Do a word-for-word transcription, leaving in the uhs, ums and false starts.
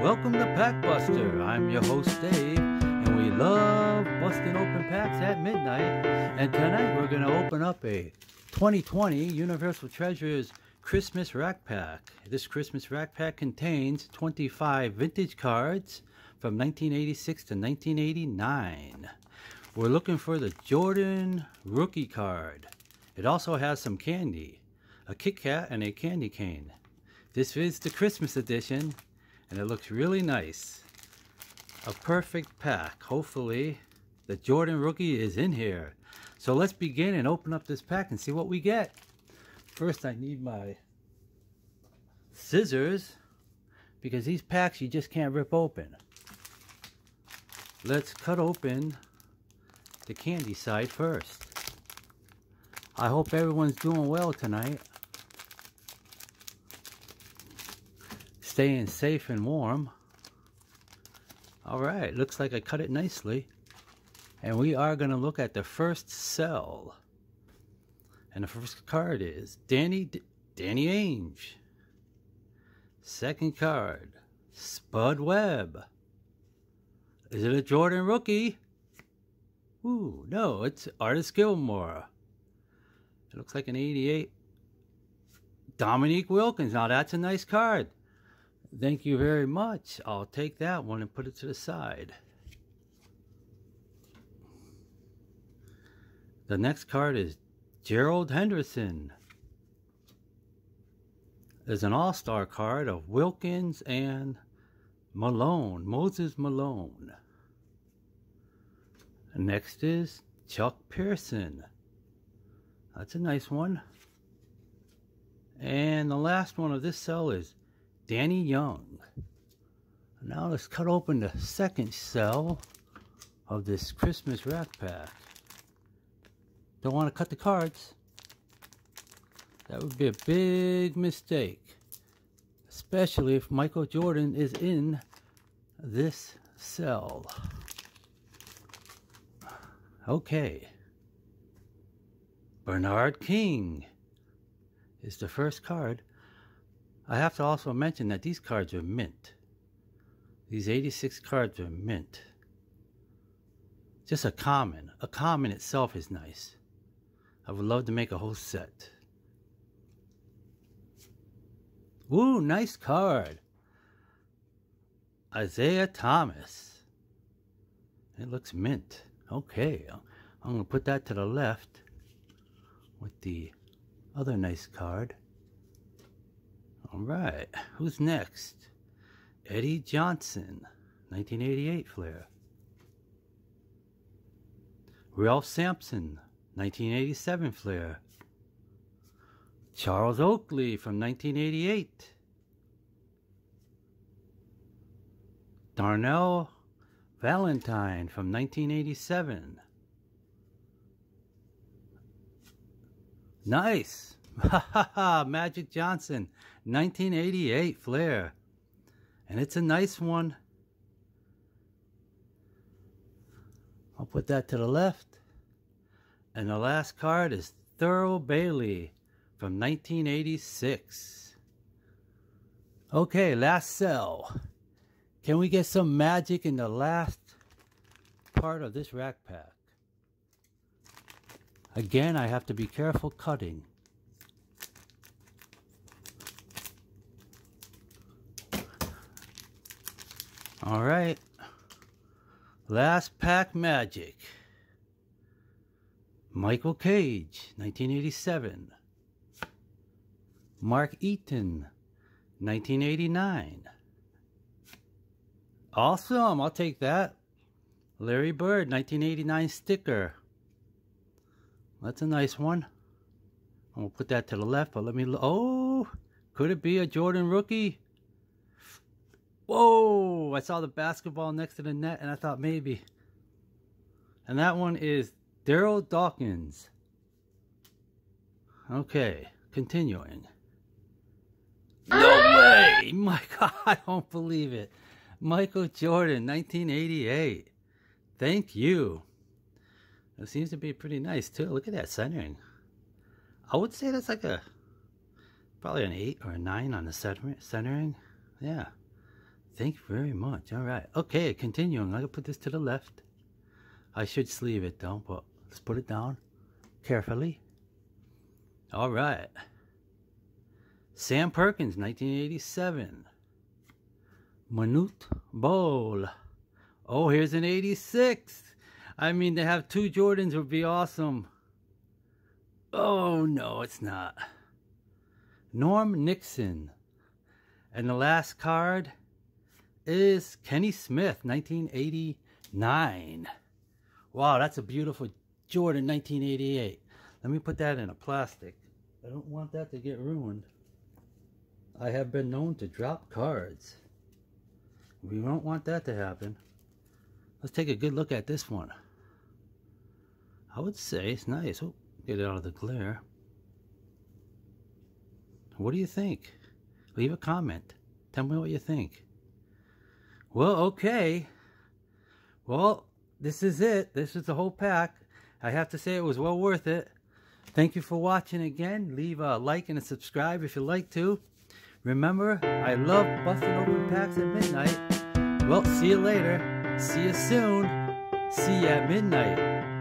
Welcome to Pack Buster. I'm your host Dave, and we love busting open packs at midnight. And tonight we're going to open up a twenty twenty Universal Treasures Christmas Rack Pack. This Christmas Rack Pack contains twenty-five vintage cards from nineteen eighty-six to nineteen eighty-nine. We're looking for the Jordan rookie card. It also has some candy, a Kit Kat and a candy cane. This is the Christmas edition, and it looks really nice. A perfect pack. Hopefully the Jordan rookie is in here. So let's begin and open up this pack and see what we get. First, I need my scissors, because these packs you just can't rip open. Let's cut open the candy side first. I hope everyone's doing well tonight, staying safe and warm. Alright, looks like I cut it nicely. And we are going to look at the first cell. And the first card is Danny D Danny Ainge. Second card, Spud Webb. Is it a Jordan rookie? Ooh, no, it's Artis Gilmore. It looks like an eighty-eight. Dominique Wilkins. Now that's a nice card. Thank you very much. I'll take that one and put it to the side. The next card is Gerald Henderson. There's an all-star card of Wilkins and Malone. Moses Malone. Next is Chuck Pearson. That's a nice one. And the last one of this cell is Danny Young. Now let's cut open the second cell of this Christmas Rack Pack. Don't want to cut the cards. That would be a big mistake, especially if Michael Jordan is in this cell. Okay. Bernard King is the first card. I have to also mention that these cards are mint. These eighty-six cards are mint. Just a common. A common itself is nice. I would love to make a whole set. Woo, nice card. Isaiah Thomas. It looks mint. Okay, I'm going to put that to the left with the other nice card. Alright, who's next? Eddie Johnson, nineteen eighty-eight Flair. Ralph Sampson, nineteen eighty-seven Flair. Charles Oakley from nineteen eighty-eight. Darnell Valentine from nineteen eighty-seven. Nice! Ha ha ha! Magic Johnson, nineteen eighty-eight Flair. And it's a nice one. I'll put that to the left. And the last card is Thurl Bailey from nineteen eighty-six. Okay, last cell. Can we get some magic in the last part of this rack pack? Again, I have to be careful cutting. Alright. Last pack magic. Michael Cage, nineteen eighty-seven. Mark Eaton, nineteen eighty-nine. Awesome, I'll take that. Larry Bird, nineteen eighty-nine sticker. That's a nice one. I'm going to put that to the left, but let me look. Oh, could it be a Jordan rookie? Whoa, I saw the basketball next to the net, and I thought maybe. And that one is Daryl Dawkins. Okay, continuing. No way! My God, I don't believe it. Michael Jordan, nineteen eighty-eight. Thank you. It seems to be pretty nice too. Look at that centering. I would say that's like a probably an eight or a nine on the centering. Yeah. Thank you very much. All right. Okay, continuing. I'm going to put this to the left. I should sleeve it though, but let's put it down carefully. All right. Sam Perkins, nineteen eighty-seven. Manute Bowl. Oh, here's an eighty-six. I mean, to have two Jordans would be awesome. Oh, no, it's not. Norm Nixon. And the last card is Kenny Smith, nineteen eighty-nine. Wow, that's a beautiful Jordan, nineteen eighty-eight. Let me put that in a plastic. I don't want that to get ruined. I have been known to drop cards. We don't want that to happen. Let's take a good look at this one. I would say it's nice. Oh, get it out of the glare. What do you think? Leave a comment. Tell me what you think. Well, okay. Well, this is it. This is the whole pack. I have to say it was well worth it. Thank you for watching again. Leave a like and a subscribe if you like to. Remember, I love busting open packs at midnight. Well, see you later. See you soon. See you at midnight.